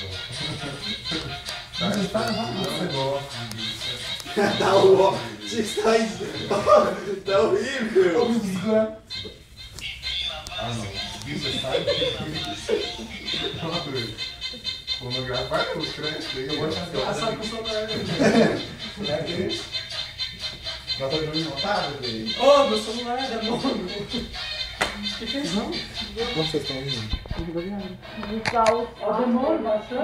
Tá horrível. Tá horrível. Ah, não. Isso é sabe? Pornografar é os crentes. Eu vou achar que eu saio com o celular. Já tá dando notado, velho? Ô, meu celular é bom. O que é isso? Não. Vocês estão ouvindo? Não tá ouvindo. Ó, demora bastante.